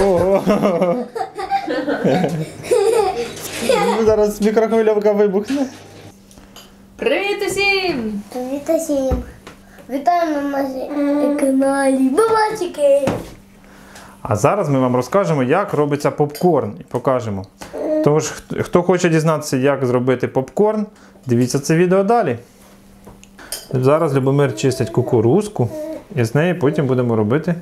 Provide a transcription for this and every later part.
Ого. Зараз мікрохвильовка вибухне. Привіт усім! Привіт усім! Вітаємо на каналі Бабасіки! А зараз ми вам розкажемо, як робиться попкорн. І покажемо. Тож, хто хоче дізнатися, як зробити попкорн, дивіться це відео далі. Зараз Любомир чистить кукурузку і з неї потім будемо робити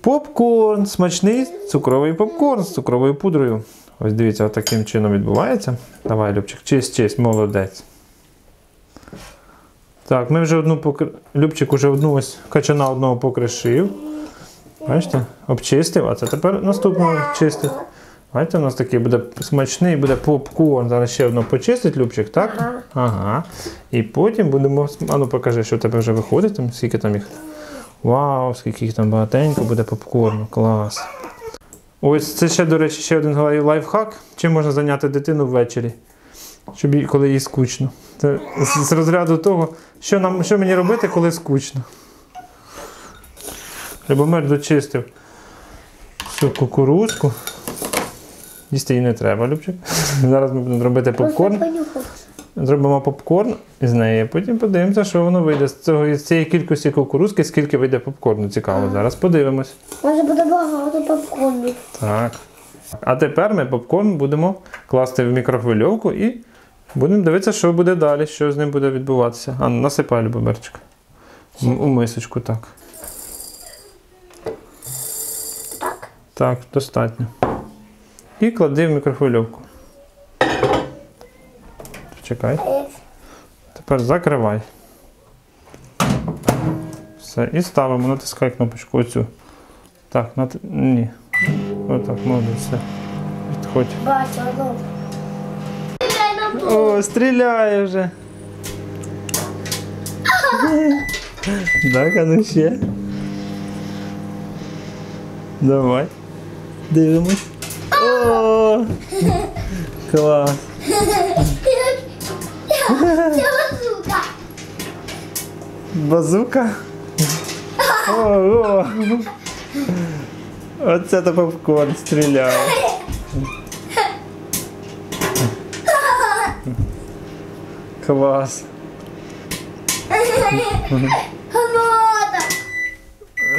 попкорн. Смачний цукровий попкорн з цукровою пудрою. Ось дивіться, таким чином відбувається. Давай, Любчик, чисть, чисть, молодець. Так, ми вже одну Любчик уже одну ось качана одного покришив. Бачите, обчистив, а це тепер наступного чистить. Бачите, у нас такий буде смачний, буде попкорн. Зараз ще одну почистить Любчик, так? Ага. Ага. І потім будемо... А ну покажи, що в тебе вже виходить, там, скільки там їх. Вау, скільки їх там багатенько буде попкорну, клас. Ось це ще, до речі, ще один лайфхак. Чим можна зайняти дитину ввечері, щоб, коли їй скучно. Це з розряду того, що мені робити, коли скучно. Любомир дочистив всю кукурузку. Їсти її не треба, Любчик. Зараз ми будемо робити попкорн. Зробимо попкорн із неї, потім подивимося, що воно вийде. З цієї кількості кукурузки скільки вийде попкорну. Цікаво, зараз подивимось. Може буде багато попкорну. Так. А тепер ми попкорн будемо класти в мікрохвильовку і будемо дивитися, що буде далі, що з ним буде відбуватися. Анна, насипай, Любомирчик. У мисочку, так. Так? Так, достатньо. І клади в мікрохвильовку. Чекай. Тепер закривай. Все, і ставимо, натискай кнопочку оцю. Так, ні. Отак, молодець, все. Відходь. Бачу, добре. О, стріляє вже. Так, а ну ще. Давай. Дивимось. О! Клас. Це базука. Базука? Ого! Оце то попкорн стріляє. Клас.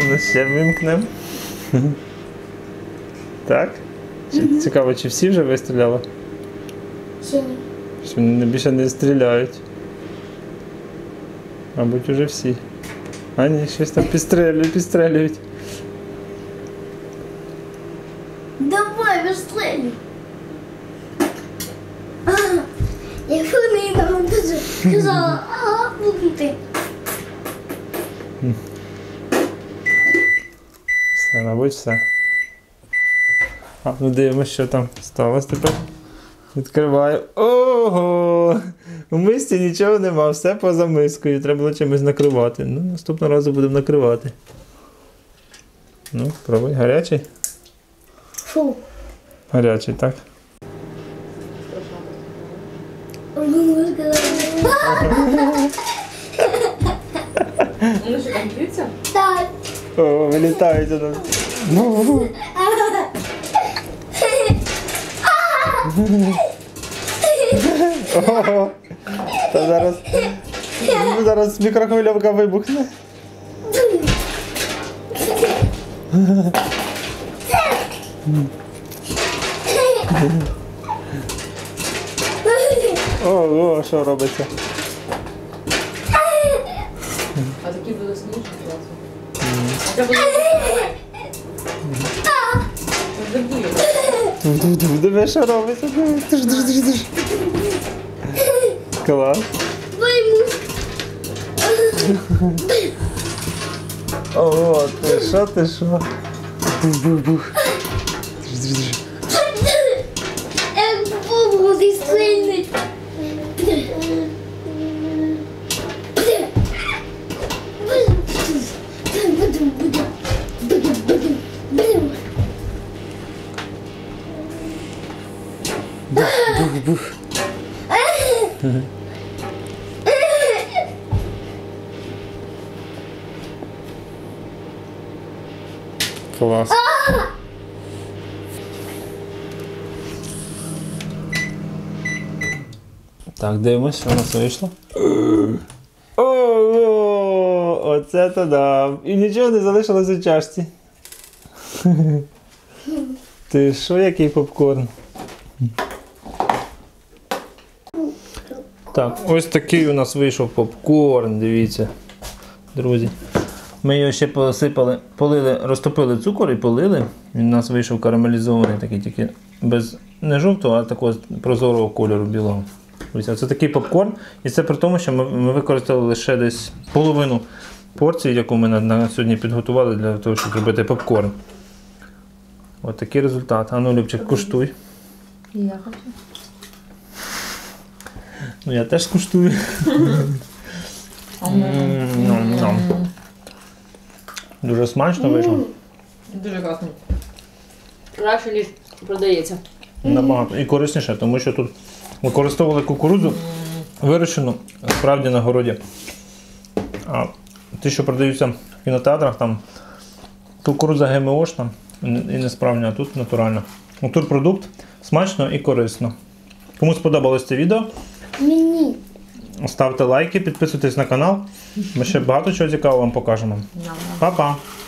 Ну ще вимкнемо. Так? Цікаво, чи всі вже вистріляли? Ще ні. Більше не стріляють. Мабуть, уже всі. А ні, щось там підстрелюють. Давай, вистрелюй. Як вони нам дуже казали, бути. Все, мабуть, все. А, ну дивимося, що там сталося тепер. Відкриваю. Ого! У мисці нічого нема, все поза мискою. Треба було чимось накривати. Ну, наступного разу будемо накривати. Ну, пробуй. Гарячий? Фу. Гарячий, так? Ну що, там п'ється? Так. О, вилітається там. Ого! Та зараз мікрохвильовка вибухне. Ого, що робиться? А такі буде сніжні класно. Диви, що робиться? Диш. Клас. Ого, ти що? Бух. Диш. Бух, ти сильний. Бух. Клас. Так, дивимось, що в нас вийшло. О, оце то да. І нічого не залишилось у чашці. Ти що, який попкорн? Так, ось такий у нас вийшов попкорн, дивіться, друзі. Ми його ще посипали, полили, розтопили цукор і полили. Він у нас вийшов карамелізований, такий тільки без не жовтого, а такого прозорого кольору білого. Це такий попкорн, і це при тому, що ми використали лише десь половину порції, яку ми на сьогодні підготували для того, щоб робити попкорн. Ось такий результат. Ану, Любчик, куштуй. Я хочу. Ну, я теж скуштую. Дуже смачно вийшло. Дуже класно. Краще, ніж продається. Набагато. І корисніше, тому що тут використовували кукурудзу, вирощену, справді, на городі. А ті, що продаються в кінотеатрах, там кукурудза ГМОшна і несправжня, а тут натуральна. Натурпродукт, смачно і корисно. Кому сподобалось це відео? Мені. Ставте лайки, підписуйтесь на канал. Ми ще багато чого цікавого вам покажемо. Па-па!